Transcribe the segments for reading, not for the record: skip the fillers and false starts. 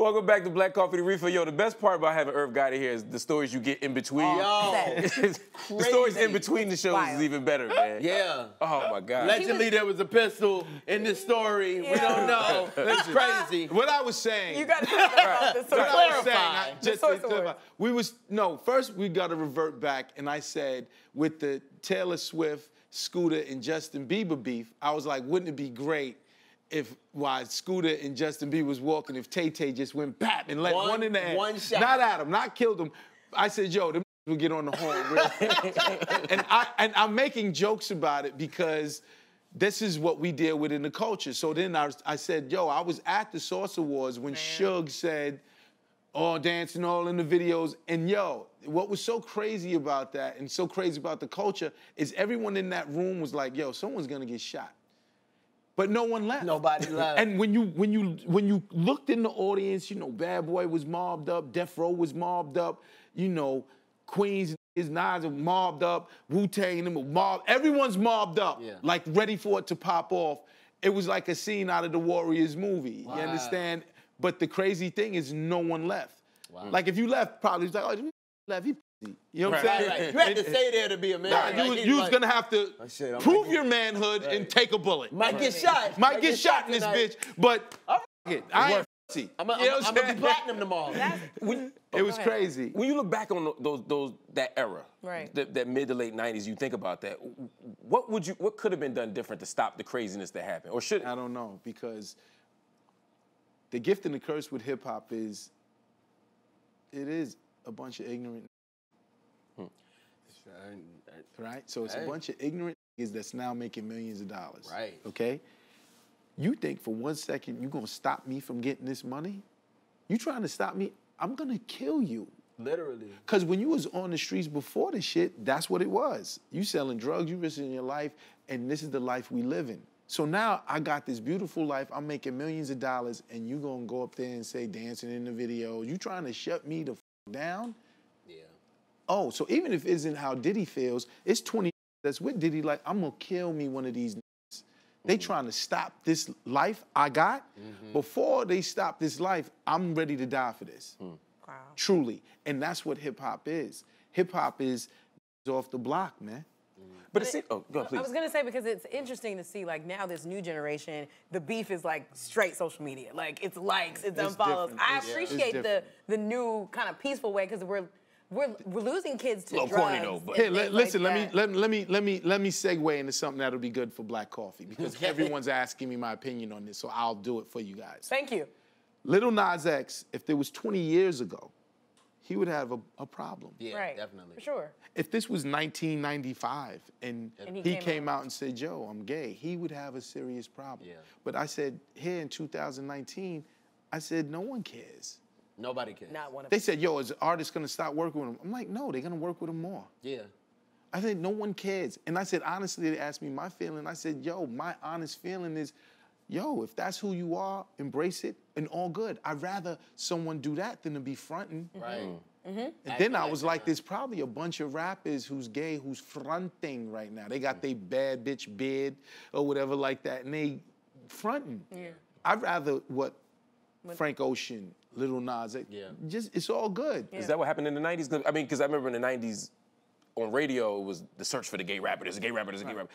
Welcome back to Black Coffee, the Reefer. Yo, the best part about having Irv Gotti here is the stories you get in between. Oh, yo. The stories in between the shows is even better, man. Yeah. Oh, my God. Allegedly, there was a pistol in this story. Yeah. We don't know. It's crazy. What I was saying... You got to talk about this. So clarify. First, we got to revert back, and I said, with the Taylor Swift, Scooter, and Justin Bieber beef, I was like, wouldn't it be great if Scooter and Justin Bieber was walking, if Tay-Tay just went bap and let one in the air. One shot. Not at him, not killed him. I said, yo, them will get on the horn. Really. and I'm making jokes about it because this is what we deal with in the culture. So then I said, yo, I was at the Source Awards when Suge said, all dancing, all in the videos. And yo, what was so crazy about that and so crazy about the culture is everyone in that room was like, yo, someone's gonna get shot. But no one left. Nobody left. And when you looked in the audience, you know, Bad Boy was mobbed up, Death Row was mobbed up, you know, Queens, Nas were mobbed up, Wu-Tang, them were mobbed. Everyone's mobbed up, like ready for it to pop off. It was like a scene out of the Warriors movie. Wow. You understand? But the crazy thing is, no one left. Wow. Like if you left, probably it was like, oh, left. He you know what I'm saying? Right. You had to stay there to be a man. Nah, like, you was gonna have to prove your manhood and take a bullet. Might get shot in this bitch, but I'm gonna be platinum tomorrow. It was crazy. When you look back on that era, right? That mid to late '90s, you think about that. What could have been done different to stop the craziness that happened, or should? I don't know, because the gift and the curse with hip hop is it is a bunch of ignorant. Right? So it's a bunch of ignorant niggas that's now making millions of dollars. Right. Okay? You think for 1 second you're going to stop me from getting this money? You trying to stop me? I'm going to kill you. Literally. Because when you was on the streets before this shit, that's what it was. You selling drugs, you risking your life, and this is the life we live in. So now I got this beautiful life, I'm making millions of dollars, and you going to go up there and say dancing in the video. You trying to shut me the f down? Oh, so even if it isn't how Diddy feels, it's 20 that's with Diddy, like, I'm gonna kill me one of these niggas. They trying to stop this life I got. Before they stop this life, I'm ready to die for this. Wow. Truly. And that's what hip-hop is. Hip-hop is off the block, man. But it's... Oh, go on, please. I was gonna say, because it's interesting to see, like, now this new generation, the beef is, like, straight social media. Like, it's likes, it's unfollows. I appreciate the new kind of peaceful way, because we're losing kids to drugs. Corny though, but hey, listen. Like let me segue into something that'll be good for Black Coffee, because everyone's asking me my opinion on this, so I'll do it for you guys. Thank you. Lil Nas X, if there was 20 years ago, he would have a problem. Yeah, right. Definitely. For sure. If this was 1995 and he came out and said, "Yo, I'm gay," he would have a serious problem. Yeah. But I said here in 2019, I said no one cares. Nobody cares. Not one of them. They said, yo, is artists gonna stop working with him? I'm like, no, they're gonna work with him more. Yeah. I said, no one cares. And I said, honestly, they asked me my feeling. I said, yo, my honest feeling is, yo, if that's who you are, embrace it and all good. I'd rather someone do that than to be fronting. Right. And then I was like, there's probably a bunch of rappers who's gay, who's fronting right now. They got their bad bitch beard or whatever like that, and they fronting. Yeah. I'd rather Frank Ocean, Lil Nas X, just, it's all good. Yeah. Is that what happened in the 90s? I mean, because I remember in the 90s, on radio, it was the search for the gay rapper. There's a gay rapper, there's a gay rapper.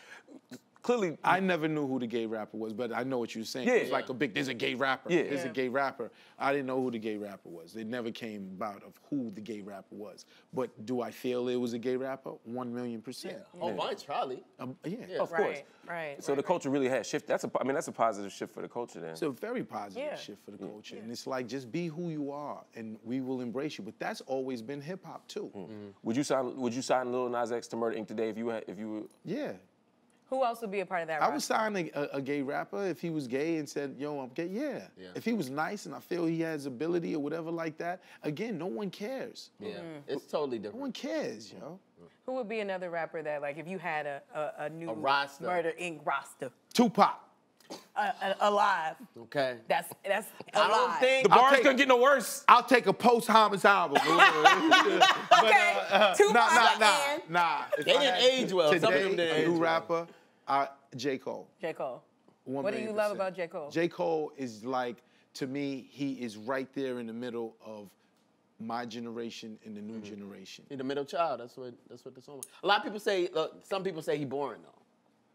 Clearly, I never knew who the gay rapper was, but I know what you were saying. Yeah, it's like a big, there's a gay rapper, there's a gay rapper. I didn't know who the gay rapper was. It never came about of who the gay rapper was. But do I feel it was a gay rapper? 1,000,000%. Yeah. Oh, mine's probably. Of course. Right. So the culture really has shifted. That's a, I mean, that's a positive shift for the culture then. It's a very positive shift for the culture. Yeah. And it's like, just be who you are and we will embrace you. But that's always been hip hop too. Would you sign Lil Nas X to Murder Inc. today if you were? Yeah. Who else would be a part of that rapper? I would sign a gay rapper if he was gay and said, yo, I'm gay, If he was nice and I feel he has ability or whatever like that, again, no one cares. Yeah, it's totally different. No one cares, yo. Who would be another rapper that, like, if you had a new Murder Inc. roster? Tupac. Alive. Okay. That's alive. I don't think the bar's gonna get no worse. I'll take a post-Homicide album. Okay. Nah. They didn't age well. Today, some of them didn't. A new rapper, J. Cole. J. Cole. What do you love about J. Cole? J. Cole is like to me, he is right there in the middle of my generation and the new generation. He's the middle child. That's what the song was. A lot of people say. Some people say he boring though.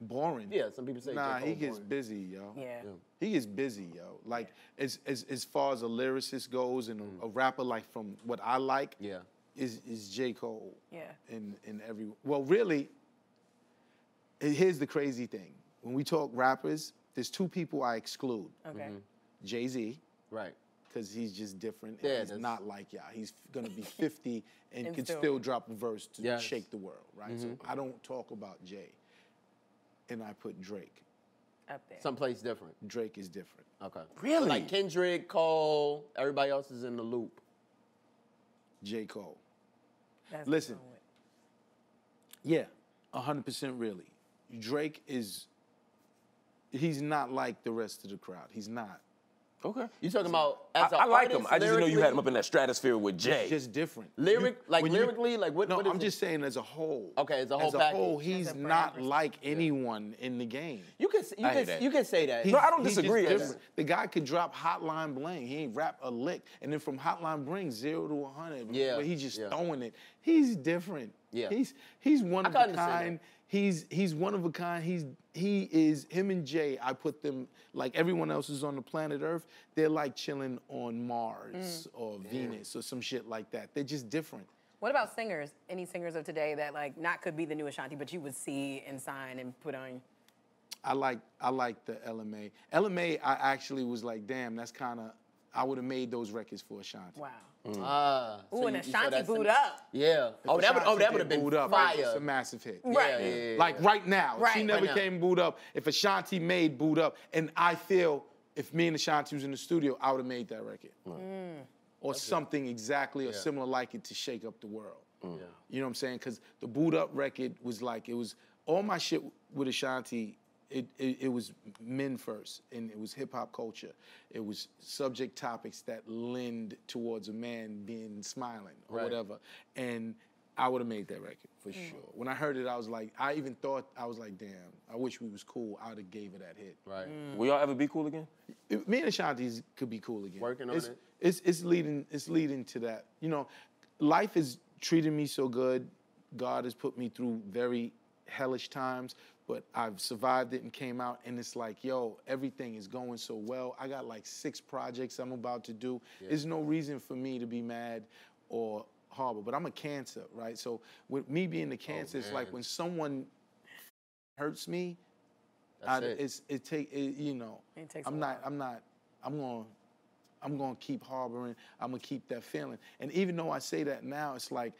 Boring. Yeah, some people say. Nah, he gets busy, yo. Yeah. He gets busy, yo. Like as far as a lyricist goes and a rapper, like from what I like, is J. Cole. Yeah. In every really. Here's the crazy thing. When we talk rappers, there's two people I exclude. Okay. Jay Z. Right. Because he's just different. And he's not like y'all. He's gonna be 50 and can still drop a verse to shake the world, right? So I don't talk about Jay. And I put Drake. Up there. Someplace different. Drake is different. Okay. Really? Like Kendrick, Cole, everybody else is in the loop. J. Cole. That's listen. Yeah, 100% really. Drake is, he's not like the rest of the crowd. He's not. Okay. You're talking about as an artist, I like him. I just didn't know you had him up in that stratosphere with Jay. It's just different. Lyrically, like what? No, what is I'm just saying as a whole. Okay, as a whole. As a whole, he's not like anyone in the game. You can say that. He's, no, I don't disagree. The guy could drop Hotline Bling. He ain't rap a lick, and then from Hotline Bling 0 to 100. Yeah. But he's just throwing it. He's different. Yeah. He's one of a kind. He's one of a kind. He is him and Jay. I put them like everyone else is on the planet Earth. They're like chilling on Mars or Venus or some shit like that. They're just different. What about singers? Any singers of today that like not could be the new Ashanti, but you would see and sign and put on? I like the LMA. LMA, I actually was like, damn, that's kind of. I would have made those records for Ashanti. Wow. So and Ashanti booed up. Yeah. Oh, that would have been booed up. Fire. It's a massive hit. Right. Yeah. Like right now. Right. She never came booed up. If Ashanti made booed up, and I feel if me and Ashanti was in the studio, I would have made that record. Right. Or that's something exactly or similar like it to Shake Up the World. Yeah. You know what I'm saying? Because the booed up record was like, it was all my shit with Ashanti. It was men first, and it was hip-hop culture. It was subject topics that lend towards a man being smiling or whatever. And I would have made that record for sure. When I heard it, I was like, I even thought, I was like, damn, I wish we was cool. I would have gave it that hit. Right. Will y'all ever be cool again? Me and Ashanti could be cool again. Working on it. It's leading to that. You know, life is treating me so good. God has put me through very hellish times, but I've survived it and came out, and it's like, yo, everything is going so well. I got like 6 projects I'm about to do. There's no reason for me to be mad or harbor, but I'm a Cancer, right? So with me being a Cancer, it's like when someone hurts me, I'm gonna keep harboring. I'm gonna keep that feeling. And even though I say that now, it's like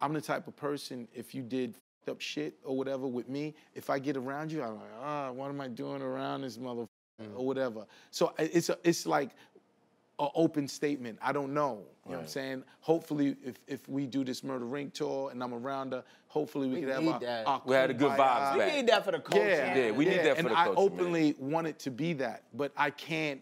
I'm the type of person, if you did up shit or whatever with me, if I get around you, I'm like, ah, what am I doing around this motherfucker or whatever. So it's like an open statement. I don't know. You know what I'm saying? Hopefully, if we do this Murder Inc tour and I'm around her, hopefully we could have our we had a good vibes back. We need that for the culture. Yeah, we need that for the culture. And I openly want it to be that, but I can't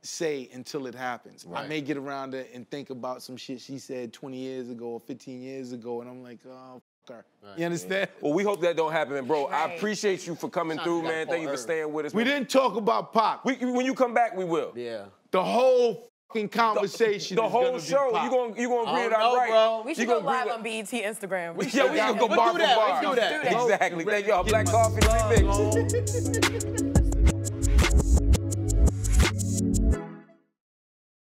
say until it happens. Right. I may get around her and think about some shit she said 20 years ago or 15 years ago, and I'm like, oh, her. Right. You understand? Well, we hope that don't happen, and bro, I appreciate you for coming through, man. Thank you for staying with us. We didn't talk about Pop. When you come back, we will. Yeah. The whole fucking conversation. The whole show. You gonna agree it out right, bro. We should go live on BET Instagram. We should go bar for bar. Exactly. Thank y'all. Black Coffee remix.